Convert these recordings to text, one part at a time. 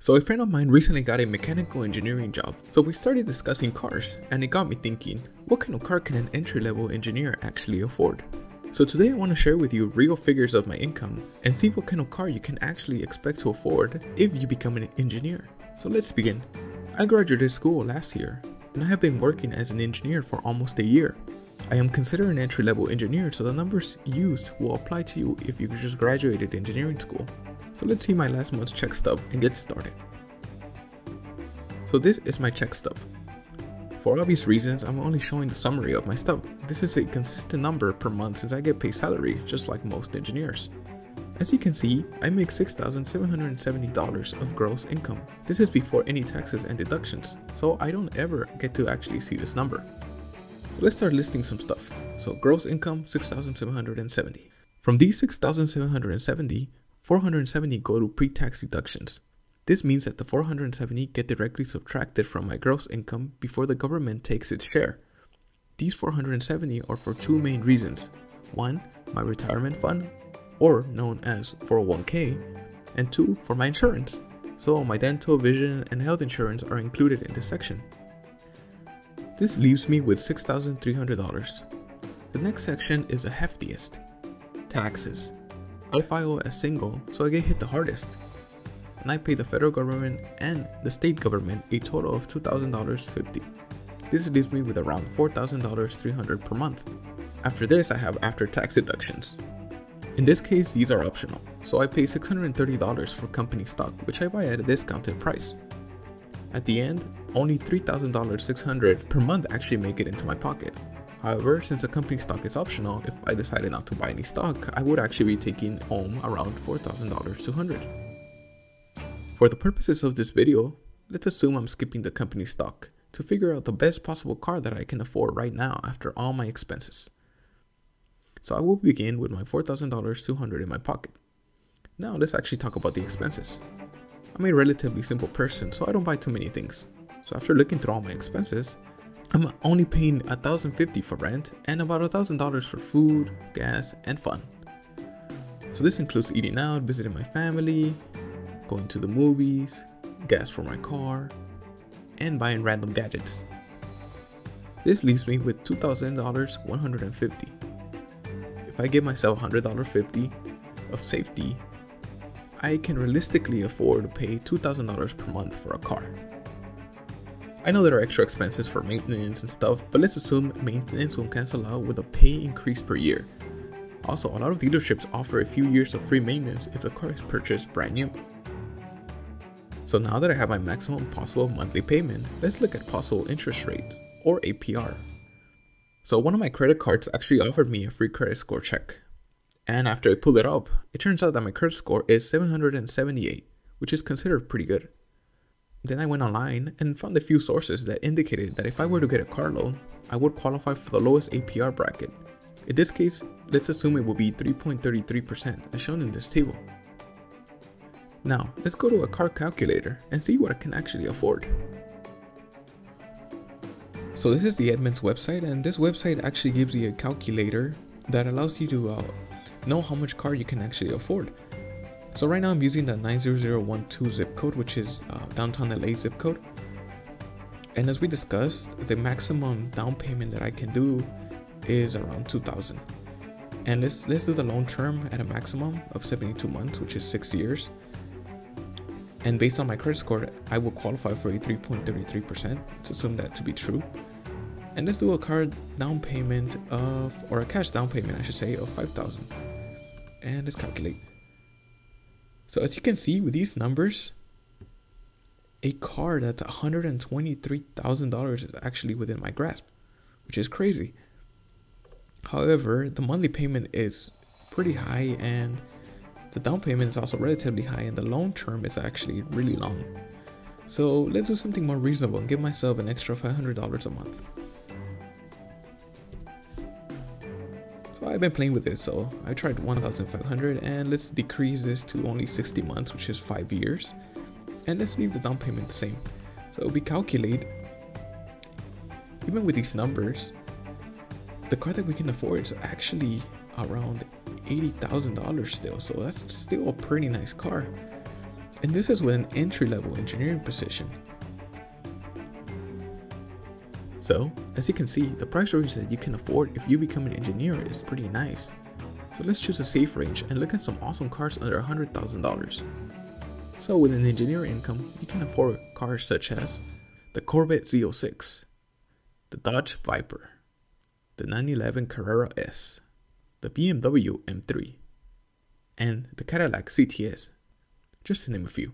So a friend of mine recently got a mechanical engineering job, so we started discussing cars, and it got me thinking, what kind of car can an entry-level engineer actually afford? So today I want to share with you real figures of my income and see what kind of car you can actually expect to afford if you become an engineer. So let's begin. I graduated school last year, and I have been working as an engineer for almost a year. I am considered an entry-level engineer, so the numbers used will apply to you if you just graduated engineering school. So let's see my last month's check stub and get started. So this is my check stub. For obvious reasons, I'm only showing the summary of my stub. This is a consistent number per month since I get paid salary, just like most engineers. As you can see, I make $6,770 of gross income. This is before any taxes and deductions, so I don't ever get to actually see this number. Let's start listing some stuff. So gross income, $6,770. From these $6,770, $470 go to pre-tax deductions. This means that the $470 get directly subtracted from my gross income before the government takes its share. These $470 are for two main reasons. One, my retirement fund, or known as 401k, and two, for my insurance. So my dental, vision, and health insurance are included in this section. This leaves me with $6,300. The next section is the heftiest, taxes. I file as single, so I get hit the hardest. And I pay the federal government and the state government a total of $2,050. This leaves me with around $4,300 per month. After this, I have after-tax deductions. In this case, these are optional, so I pay $630 for company stock, which I buy at a discounted price. At the end, only $3,600 per month actually make it into my pocket. However, since the company stock is optional, if I decided not to buy any stock, I would actually be taking home around $4,200. For the purposes of this video, let's assume I'm skipping the company stock to figure out the best possible car that I can afford right now after all my expenses. So I will begin with my $4,200 in my pocket. Now let's actually talk about the expenses. I'm a relatively simple person, so I don't buy too many things. So after looking through all my expenses, I'm only paying $1,050 for rent and about $1,000 for food, gas, and fun. So this includes eating out, visiting my family, going to the movies, gas for my car, and buying random gadgets. This leaves me with $2,150. If I give myself $100.50 of safety, I can realistically afford to pay $2,000 per month for a car. I know there are extra expenses for maintenance and stuff, but let's assume maintenance will cancel out with a pay increase per year. Also, a lot of dealerships offer a few years of free maintenance if the car is purchased brand new. So now that I have my maximum possible monthly payment, let's look at possible interest rates, or APR. So one of my credit cards actually offered me a free credit score check. And after I pulled it up, it turns out that my credit score is 778, which is considered pretty good. Then I went online and found a few sources that indicated that if I were to get a car loan, I would qualify for the lowest APR bracket. In this case, let's assume it will be 3.33% as shown in this table. Now, let's go to a car calculator and see what I can actually afford. So this is the Edmunds website, and this website actually gives you a calculator that allows you to know how much car you can actually afford. So right now I'm using the 90012 zip code, which is downtown LA zip code. And as we discussed, the maximum down payment that I can do is around $2,000. And let's do the loan term at a maximum of 72 months, which is 6 years. And based on my credit score, I will qualify for a 3.33%. Let's assume that to be true. And let's do a cash down payment, I should say, of $5,000. And let's calculate. So as you can see with these numbers, a car that's $123,000 is actually within my grasp, which is crazy. However, the monthly payment is pretty high, and the down payment is also relatively high, and the loan term is actually really long. So let's do something more reasonable and give myself an extra $500 a month. So I've been playing with this, so I tried $1,500, and let's decrease this to only 60 months, which is 5 years. And let's leave the down payment the same. So we calculate, even with these numbers, the car that we can afford is actually around $80,000 still, so that's still a pretty nice car. and this is with an entry-level engineering position. So, as you can see, the price range that you can afford if you become an engineer is pretty nice. So let's choose a safe range and look at some awesome cars under $100,000. So with an engineer income, you can afford cars such as the Corvette Z06, the Dodge Viper, the 911 Carrera S, the BMW M3, and the Cadillac CTS, just to name a few.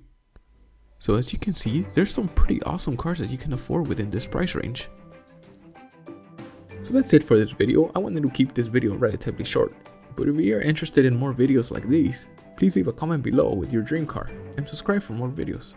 So as you can see, there's some pretty awesome cars that you can afford within this price range. So that's it for this video. I wanted to keep this video relatively short, but if you are interested in more videos like these, please leave a comment below with your dream car and subscribe for more videos.